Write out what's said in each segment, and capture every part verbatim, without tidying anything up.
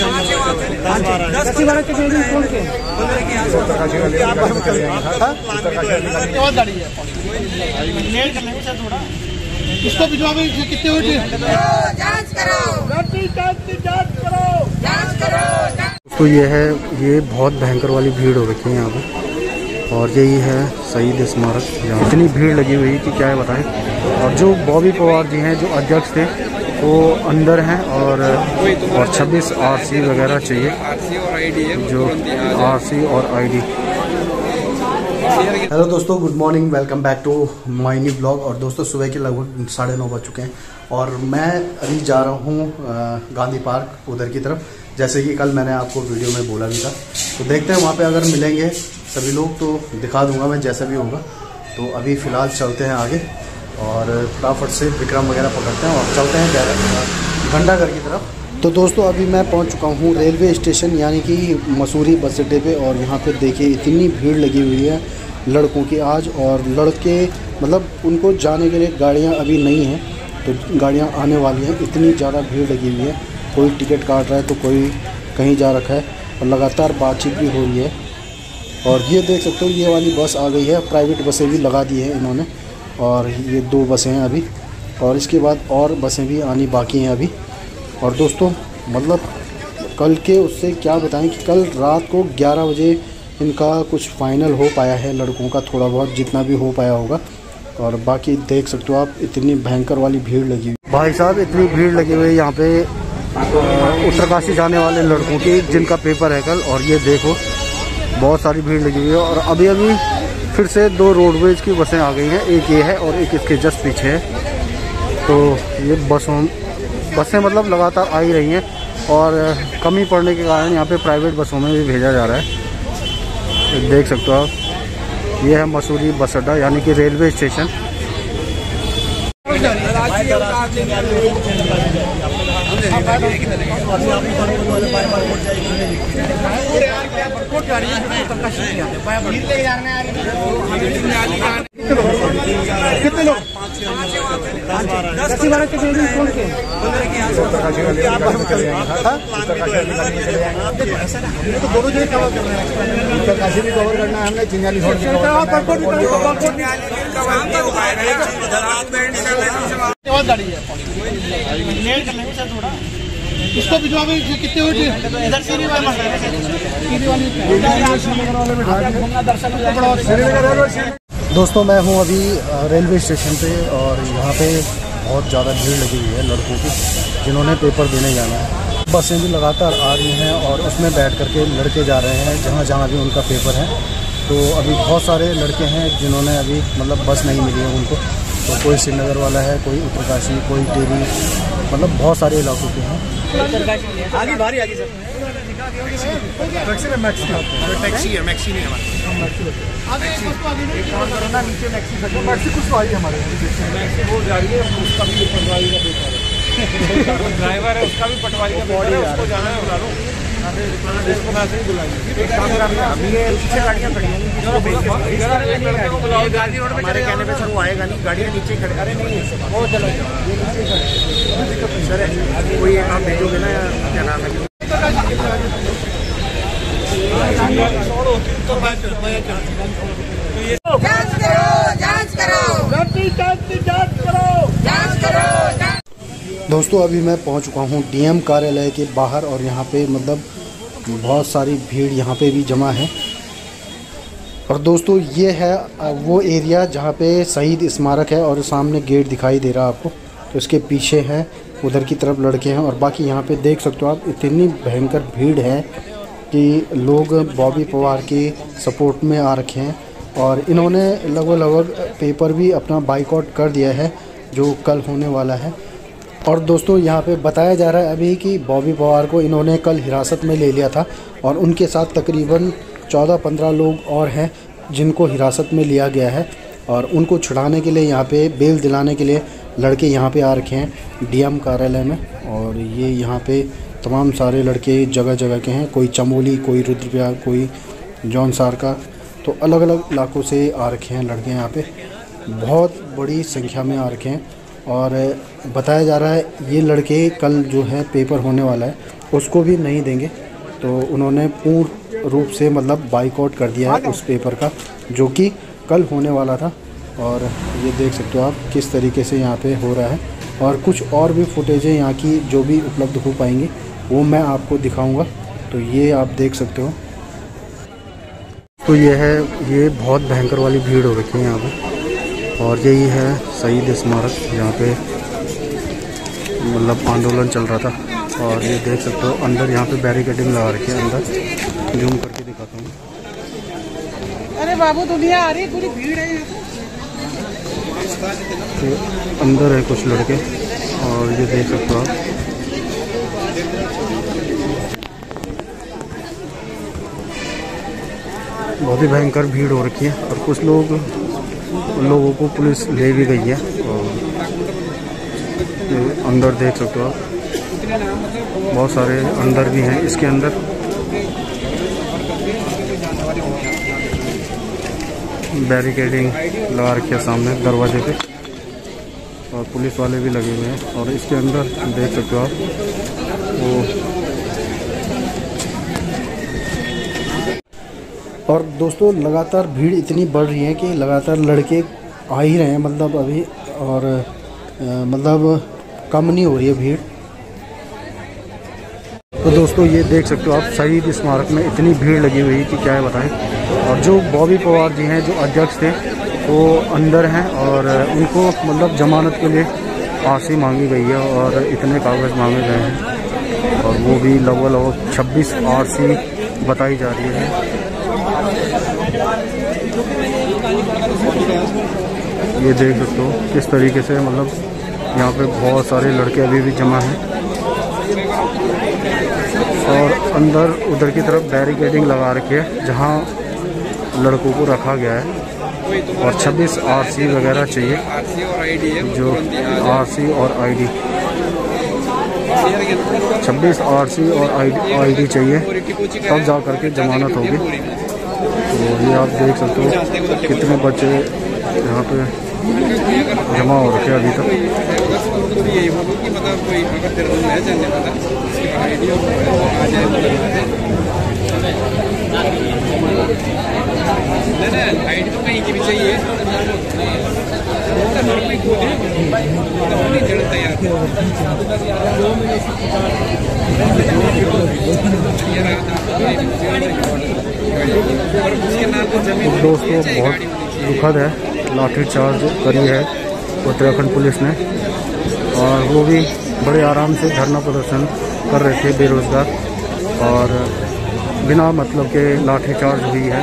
इसको भिजवा में कितने हुए तो ये है, ये बहुत भयंकर वाली भीड़ हो रखी है यहाँ पे। और यही है शहीद स्मारक, यहाँ इतनी भीड़ लगी हुई कि क्या है बताएं। और जो बॉबी पवार जी हैं जो अध्यक्ष थे वो अंदर हैं, और और छब्बीस आरसी वगैरह चाहिए, जो आरसी और आईडी। हेलो दोस्तों, good morning, welcome back to my new blog. और दोस्तों सुबह के लगभग साढ़े नौ बज चुके हैं और मैं अभी जा रहा हूँ गांधी पार्क उधर की तरफ, जैसे कि कल मैंने आपको वीडियो में बोला भी था। तो देखते हैं वहाँ पे अगर मिलेंगे सभी लोग तो दिखा दूंगा मैं जैसा भी होगा। तो अभी फ़िलहाल चलते हैं आगे और फटाफट से विक्रम वगैरह पकड़ते हैं और चलते हैं डायरेक्ट घंटाघर की तरफ। तो दोस्तों अभी मैं पहुंच चुका हूं रेलवे स्टेशन यानी कि मसूरी बस अड्डे पे, और यहां पे देखिए इतनी भीड़ लगी हुई है लड़कों की आज। और लड़के मतलब उनको जाने के लिए गाड़ियां अभी नहीं हैं, तो गाड़ियां आने वाली हैं। इतनी ज़्यादा भीड़ लगी हुई है, कोई टिकट काट रहा है तो कोई कहीं जा रखा है, और लगातार बातचीत भी हो रही है। और ये देख सकते हो ये वाली बस आ गई है, प्राइवेट बसें भी लगा दी हैं इन्होंने, और ये दो बसें हैं अभी, और इसके बाद और बसें भी आनी बाकी हैं अभी। और दोस्तों मतलब कल के उससे क्या बताएं कि कल रात को ग्यारह बजे इनका कुछ फाइनल हो पाया है लड़कों का, थोड़ा बहुत जितना भी हो पाया होगा। और बाकी देख सकते हो आप इतनी भयंकर वाली भीड़ लगी हुई। भाई साहब इतनी भीड़ लगी हुई है यहाँ पे उत्तरकाशी जाने वाले लड़कों की, जिनका पेपर है कल। और ये देखो बहुत सारी भीड़ लगी हुई है। और अभी अभी फिर से दो रोडवेज की बसें आ गई हैं, एक ये है और एक इसके जस्ट पीछे है। तो ये बसों बसें मतलब लगातार आ ही रही हैं, और कमी पड़ने के कारण यहाँ पे प्राइवेट बसों में भी भेजा जा रहा है। देख सकते हो आप, ये है मसूरी बस अड्डा यानी कि रेलवे स्टेशन। कितने लोग उत्तरकाशी भी कवर करना है हमने, चिंगाली छोड़ इसको भिजवा में कितने हुए इधर से वाले। दोस्तों मैं हूं अभी रेलवे स्टेशन पे, और यहां पे बहुत ज़्यादा भीड़ लगी हुई है लड़कों की, जिन्होंने पेपर देने जाना है। बसें भी लगातार आ रही हैं और उसमें बैठ करके लड़के जा रहे हैं जहां जहां भी उनका पेपर है। तो अभी बहुत सारे लड़के हैं जिन्होंने अभी मतलब बस नहीं मिली है उनको, तो कोई श्रीनगर वाला है, कोई उत्तरकाशी, कोई टेरी, मतलब बहुत सारे इलाकों के हैं। आगे भारी आगे सर। टैक्सी है, टैक्सी है, मैक्सी नहीं हमारे। आगे कुछ आगे एक और करना नीचे मैक्सी सर। मैक्सी कुछ आई है हमारे। मैक्सी वो जा रही है, उसका भी पटवारी का पेपर है। ड्राइवर है उसका भी पटवारी का पेपर है, उसको जाना है उड़ा लो। इसको ना से बुलाइए। एक काम करना अभी ये पीछे गाड़ियां खड़ी हैं। गाजी रोड पे चले जाने पे सर वो आएगा नहीं, गाड़ियां नीचे खड़ी। अरे नहीं वो चला जाएगा। सर कोई एक आप भेजोगे ना क्या नाम है दोस्तों अभी मैं पहुंच चुका हूं डीएम कार्यालय के बाहर, और यहां पे मतलब बहुत सारी भीड़ यहां पे भी जमा है। और दोस्तों ये है वो एरिया जहां पे शहीद स्मारक है, और सामने गेट दिखाई दे रहा है आपको, तो उसके पीछे है उधर की तरफ लड़के हैं। और बाकी यहाँ पे देख सकते हो आप इतनी भयंकर भीड़ है कि लोग बॉबी पवार के सपोर्ट में आ रखे हैं, और इन्होंने लगभग लगभग पेपर भी अपना बाइकआउट कर दिया है जो कल होने वाला है। और दोस्तों यहाँ पे बताया जा रहा है अभी कि बॉबी पवार को इन्होंने कल हिरासत में ले लिया था, और उनके साथ तकरीबन चौदह पंद्रह लोग और हैं जिनको हिरासत में लिया गया है, और उनको छुड़ाने के लिए यहाँ पे बेल दिलाने के लिए लड़के यहाँ पे आ रखे हैं डीएम कार्यालय में। और ये यहाँ पे तमाम सारे लड़के जगह जगह के हैं, कोई चमोली, कोई रुद्रप्रयाग, कोई जौनपुर का, तो अलग अलग इलाकों से आ रखे हैं लड़के यहाँ पे, बहुत बड़ी संख्या में आ रखे हैं। और बताया जा रहा है ये लड़के कल जो है पेपर होने वाला है उसको भी नहीं देंगे। तो उन्होंने पूर्ण रूप से मतलब बाइकआउट कर दिया है उस पेपर का, जो कि कल होने वाला था। और ये देख सकते हो आप किस तरीके से यहाँ पे हो रहा है। और कुछ और भी फुटेजें यहाँ की जो भी उपलब्ध हो पाएंगी वो मैं आपको दिखाऊंगा। तो ये आप देख सकते हो। तो ये है, ये बहुत भयंकर वाली भीड़ हो रखी है यहाँ पे। और यही है शहीद स्मारक, यहाँ पे मतलब आंदोलन चल रहा था। और ये देख सकते हो अंदर यहाँ पे बैरिकेडिंग लगा रखी है। अंदर जूम करके दिखाता हूँ। अरे बाबू दुनिया आ रही है, पूरी भीड़ है। तो अंदर है कुछ लड़के और ये देख सकते हो आप। बहुत ही भयंकर भीड़ हो रखी है। और कुछ लोग लोगों को पुलिस ले भी गई है। और अंदर देख सकते हो आप बहुत सारे अंदर भी हैं इसके अंदर। बैरिकेडिंग लगा रखी है सामने दरवाजे पे और पुलिस वाले भी लगे हुए हैं। और इसके अंदर देख सकते हो आप वो। और दोस्तों लगातार भीड़ इतनी बढ़ रही है कि लगातार लड़के आ ही रहे हैं मतलब अभी। और आ, मतलब कम नहीं हो रही है भीड़। तो दोस्तों ये देख सकते हो आप शहीद स्मारक में इतनी भीड़ लगी हुई कि क्या है बताएं। और जो बॉबी पवार जी हैं जो अध्यक्ष थे वो अंदर हैं और उनको मतलब जमानत के लिए फांसी मांगी गई है और इतने कागज़ मांगे गए हैं। और वो भी लगभग लगभग छब्बीस आरसी बताई जा रही है। ये देख सकते हो किस तरीके से मतलब यहाँ पे बहुत सारे लड़के अभी भी जमा हैं। और अंदर उधर की तरफ बैरिकेडिंग लगा रखी है जहाँ लड़कों को रखा गया है। और छब्बीस आरसी वगैरह चाहिए, जो आरसी और आईडी छब्बीस आरसी और आईडी चाहिए तब जा करके जमानत होगी। तो ये आप देख सकते हो कितने बच्चे यहाँ पे जमा हो रखे अभी तक। दोस्तों बहुत दुखद है, लाठीचार्ज करी है उत्तराखंड पुलिस ने। और वो भी बड़े आराम से धरना प्रदर्शन कर रहे थे बेरोजगार, और बिना मतलब के लाठीचार्ज हुई है।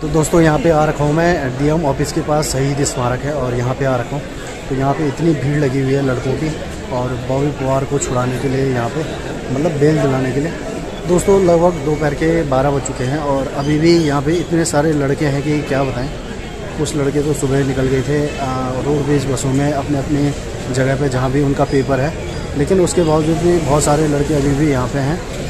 तो दोस्तों यहाँ पे आ रखा हूँ मैं, डीएम ऑफिस के पास शहीद स्मारक है और यहाँ पे आ रखा हूँ। तो यहाँ पे इतनी भीड़ लगी हुई है लड़कों की, और बॉबी पवार को छुड़ाने के लिए यहाँ पे मतलब बेल दिलाने के लिए। दोस्तों लगभग दोपहर के बारह बज चुके हैं और अभी भी यहाँ पे इतने सारे लड़के हैं कि क्या बताएं। कुछ लड़के तो सुबह निकल गए थे रोडवेज बसों में अपने अपने जगह पे जहाँ भी उनका पेपर है, लेकिन उसके बावजूद भी बहुत सारे लड़के अभी भी यहाँ पे हैं।